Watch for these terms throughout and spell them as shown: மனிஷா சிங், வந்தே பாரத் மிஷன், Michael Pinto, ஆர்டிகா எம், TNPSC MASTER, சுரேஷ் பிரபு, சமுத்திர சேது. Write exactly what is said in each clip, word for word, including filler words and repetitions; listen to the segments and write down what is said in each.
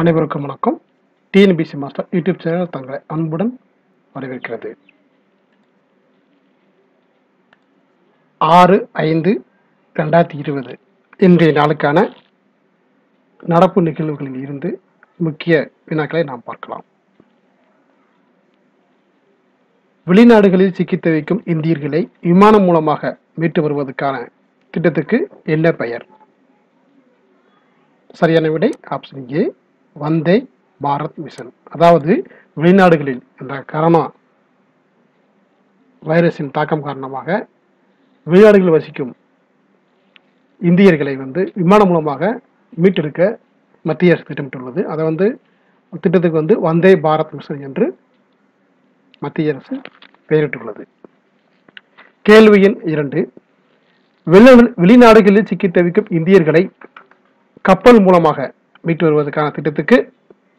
அனைவருக்கும் வணக்கம். T N P S C master YouTube channel தங்களை அன்புடன் வரவேற்கிறது. ஆறு ஐந்து ரெண்டாயிரத்தி இருபது இன்றைய நாளுக்கான நடப்பு நிகழ்வுகளில் இருந்து முக்கிய வினாக்களை நாம் பார்க்கலாம். வெளிநாடுகளில் சிக்கி தவிக்கும் இந்தியர்களை விமானம் மூலமாக மீட்டு வருவதற்கான திட்டத்துக்கு என்ன பெயர்? சரியான விடை option A, வந்தே பாரத் மிஷன். அதாவது வெளிநாடுகளில் இந்த கரோனா வைரஸின் தாக்கம் காரணமாக வெளிநாடுகளில் வசிக்கும் இந்தியர்களை வந்து விமானம் மூலமாக மீட்டெடுக்க மத்திய அரசு திட்டமிட்டுள்ளது. அதை வந்து திட்டத்துக்கு வந்து வந்தே பாரத் மிஷன் என்று மத்திய அரசு பெயரிட்டுள்ளது. கேள்வி எண் இரண்டு, வெளிநாடுகளில் சிக்கி தவிக்கும் இந்தியர்களை கப்பல் மூலமாக மீட்டு வருவதற்கான திட்டத்துக்கு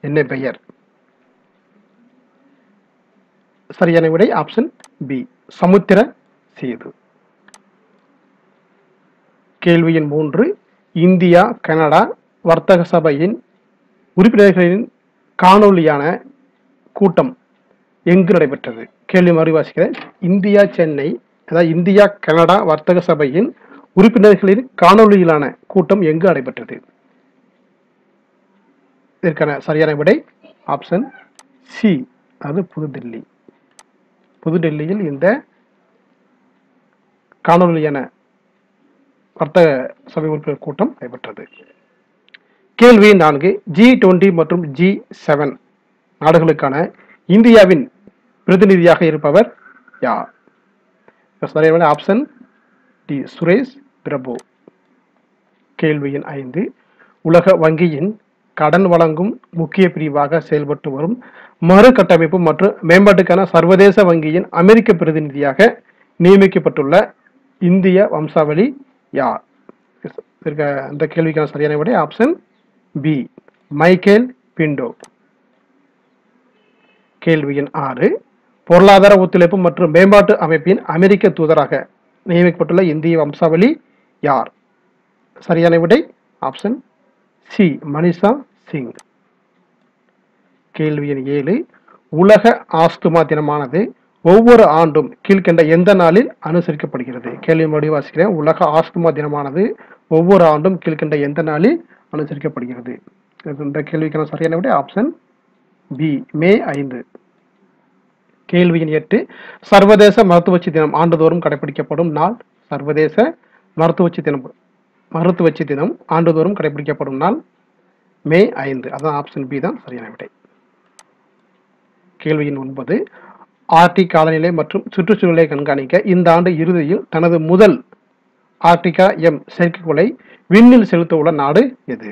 என்ன பெயர்? சரியான விடை ஆப்ஷன் பி, சமுத்திர சேது. கேள்வி எண் மூன்று, இந்தியா கனடா வர்த்தக சபையின் உறுப்பினர்களின் காணொலியான கூட்டம் எங்கு நடைபெற்றது? கேள்வி மறுவாசிக்கிறேன். இந்தியா சென்னை, அதாவது இந்தியா கனடா வர்த்தக சபையின் உறுப்பினர்களின் காணொலியிலான கூட்டம் எங்கு நடைபெற்றது? இதற்கான சரியான விடை ஆப்ஷன் சி, அது புதுடெல்லி. புதுடெல்லியில் இந்த காணொலியான வர்த்தக சபை உறுப்பினர் கூட்டம் நடைபெற்றது. கேள்வி நான்கு, ஜி டுவெண்டி மற்றும் ஜி செவன் நாடுகளுக்கான இந்தியாவின் பிரதிநிதியாக இருப்பவர் யார்? சரியான விடை ஆப்ஷன் டி, சுரேஷ் பிரபு. கேள்வியின் ஐந்து, உலக வங்கியின் கடன் வழங்கும் முக்கிய பிரிவாக செயல்பட்டு வரும் மறுகட்டமைப்பு மற்றும் மேம்பாட்டுக்கான சர்வதேச வங்கியின் அமெரிக்க பிரதிநிதியாக நியமிக்கப்பட்டுள்ள இந்திய வம்சாவளி யார்? இந்த கேள்விக்கான சரியான விடை ஆப்ஷன் பி, மைக்கேல் பிண்டோ. கேள்வியின் ஆறு, பொருளாதார ஒத்துழைப்பு மற்றும் மேம்பாட்டு அமைப்பின் அமெரிக்க தூதராக நியமிக்கப்பட்டுள்ள இந்திய வம்சாவளி யார்? சரியான விடை ஆப்ஷன் சி, மனிஷா சிங். கேள்வி எண் ஏழு, உலக ஆஸ்துமா தினமானது ஒவ்வொரு ஆண்டும் கீழ்கண்ட எந்த நாளில் அனுசரிக்கப்படுகிறது? கேள்வி முடிவாசிக்கிறேன். உலக ஆஸ்துமா தினமானது ஒவ்வொரு ஆண்டும் கீழ்கண்ட எந்த நாளில் அனுசரிக்கப்படுகிறது? இந்த கேள்விக்கான சரியான விடை ஆப்ஷன் பி, மே ஐந்து. கேள்வியின் எட்டு, சர்வதேச மருத்துவச்சி தினம் ஆண்டுதோறும் கடைபிடிக்கப்படும் நாள். சர்வதேச மருத்துவச்சி தினம் மருத்துவச்சி தினம் ஆண்டுதோறும் கடைபிடிக்கப்படும் நாள் மே ஐந்து. அதான் ஆப்ஷன் பி தான் சரியான விடை. கேள்வியின் ஒன்பது, ஆர்டிக் காலநிலை மற்றும் சுற்றுச்சூழலை கண்காணிக்க இந்த ஆண்டு இறுதியில் தனது முதல் ஆர்டிகா எம் செயற்கைக்கோளை விண்ணில் செலுத்த உள்ள நாடு எது?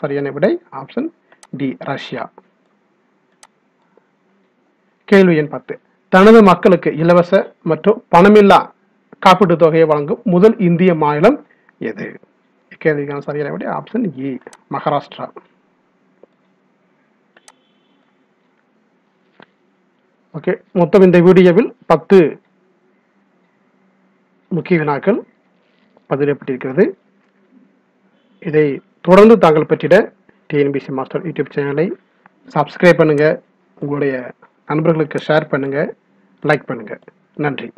சரியான விடை ஆப்ஷன் டி, ரஷ்யா. கேள்வி எண் பத்து, தனது மக்களுக்கு இலவச மற்றும் பணமில்லா காப்பீட்டுத் தொகையை வழங்கும் முதல் இந்திய மாநிலம் எது? கேள்விக்கான சரியான விடை ஆப்ஷன் ஏ, மகாராஷ்டிரா. ஓகே, மொத்தம் இந்த வீடியோவில் பத்து முக்கிய வினாக்கள் பதிவிடப்பட்டிருக்கிறது. இதை தொடர்ந்து தாங்கள் பெற்றிட T N P S C master YouTube சேனலை சப்ஸ்கிரைப் பண்ணுங்க, உங்களுடைய நண்பர்களுக்கு ஷேர் பண்ணுங்க, லைக் பண்ணுங்க. நன்றி.